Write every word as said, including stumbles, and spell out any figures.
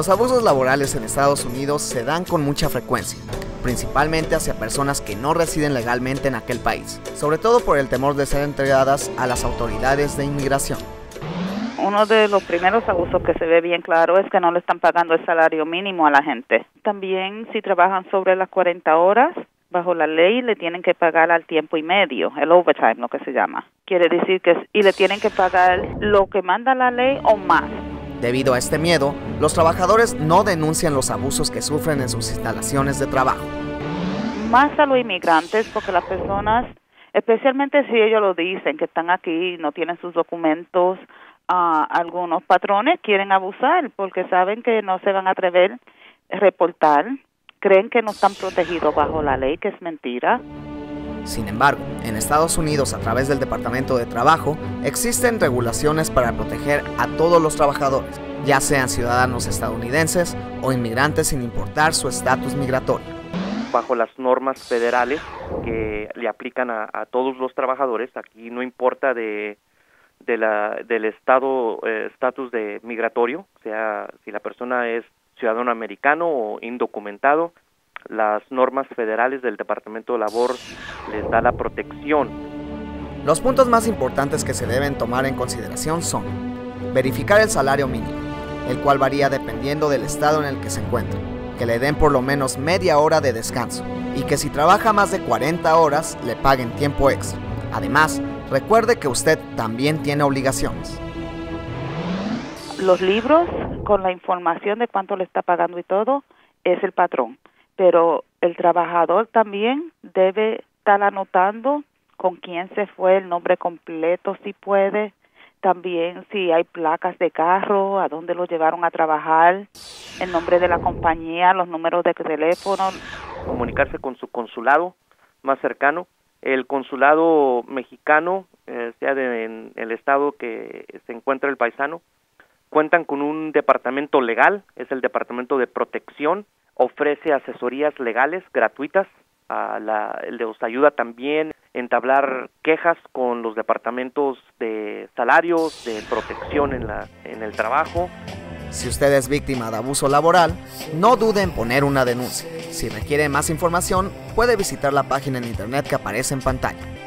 Los abusos laborales en Estados Unidos se dan con mucha frecuencia, principalmente hacia personas que no residen legalmente en aquel país, sobre todo por el temor de ser entregadas a las autoridades de inmigración. Uno de los primeros abusos que se ve bien claro es que no le están pagando el salario mínimo a la gente. También si trabajan sobre las cuarenta horas, bajo la ley le tienen que pagar al tiempo y medio, el overtime, lo que se llama. Quiere decir que y le tienen que pagar lo que manda la ley o más. Debido a este miedo, los trabajadores no denuncian los abusos que sufren en sus instalaciones de trabajo. Más a los inmigrantes, porque las personas, especialmente si ellos lo dicen, que están aquí, no tienen sus documentos, uh, algunos patrones quieren abusar porque saben que no se van a atrever a reportar, creen que no están protegidos bajo la ley, que es mentira. Sin embargo, en Estados Unidos, a través del Departamento de Trabajo, existen regulaciones para proteger a todos los trabajadores, ya sean ciudadanos estadounidenses o inmigrantes sin importar su estatus migratorio. Bajo las normas federales que le aplican a, a todos los trabajadores, aquí no importa de, de la, del estado, estatus eh, de migratorio, o sea, si la persona es ciudadano americano o indocumentado, las normas federales del Departamento de Labor les da la protección. Los puntos más importantes que se deben tomar en consideración son verificar el salario mínimo, el cual varía dependiendo del estado en el que se encuentre, que le den por lo menos media hora de descanso y que si trabaja más de cuarenta horas le paguen tiempo extra. Además, recuerde que usted también tiene obligaciones. Los libros con la información de cuánto le está pagando y todo es el patrón. Pero el trabajador también debe estar anotando con quién se fue, el nombre completo si puede, también si hay placas de carro, a dónde lo llevaron a trabajar, el nombre de la compañía, los números de teléfono. Comunicarse con su consulado más cercano, el consulado mexicano, eh, sea de, en el estado que se encuentra el paisano, cuentan con un departamento legal, es el Departamento de Protección, ofrece asesorías legales gratuitas, a la, les ayuda también a entablar quejas con los departamentos de salarios, de protección en, la, en el trabajo. Si usted es víctima de abuso laboral, no dude en poner una denuncia. Si requiere más información, puede visitar la página en internet que aparece en pantalla.